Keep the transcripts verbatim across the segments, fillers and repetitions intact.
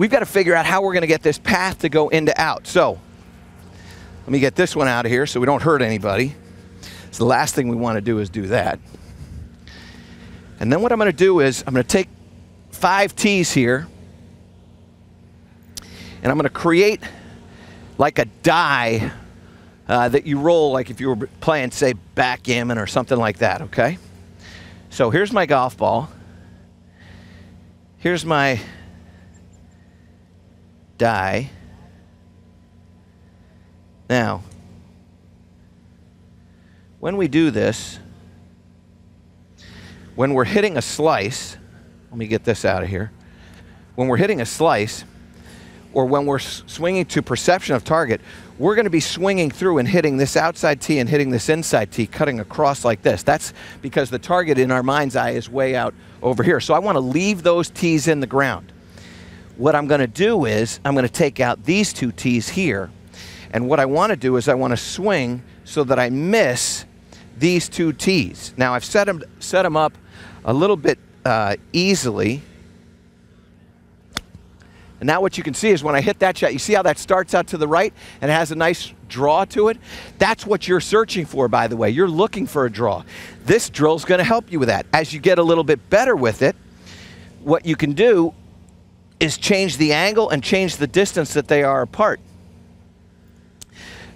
we've got to figure out how we're going to get this path to go into out. So let me get this one out of here so we don't hurt anybody. So the last thing we want to do is do that. And then what I'm going to do is I'm going to take five T's here, and I'm going to create like a die uh, that you roll like if you were playing, say, backgammon or something like that, okay? So here's my golf ball. Here's my die. Now, when we do this, when we're hitting a slice, let me get this out of here. When we're hitting a slice, or when we're swinging to perception of target, we're going to be swinging through and hitting this outside tee and hitting this inside tee, cutting across like this. That's because the target in our mind's eye is way out over here. So I want to leave those tees in the ground. What I'm going to do is I'm going to take out these two tees here. And what I want to do is I want to swing so that I miss these two tees. Now I've set them, set them up a little bit uh, easily. And now what you can see is when I hit that shot, you see how that starts out to the right and it has a nice draw to it? That's what you're searching for, by the way. You're looking for a draw. This drill's going to help you with that. As you get a little bit better with it, what you can do is change the angle and change the distance that they are apart.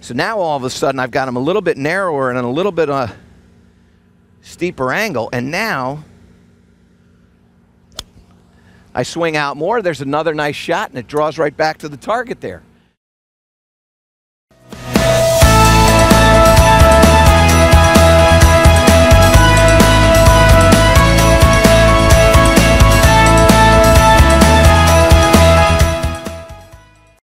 So now all of a sudden I've got them a little bit narrower and a little bit uh, steeper angle, and now I swing out more, there's another nice shot, and it draws right back to the target there.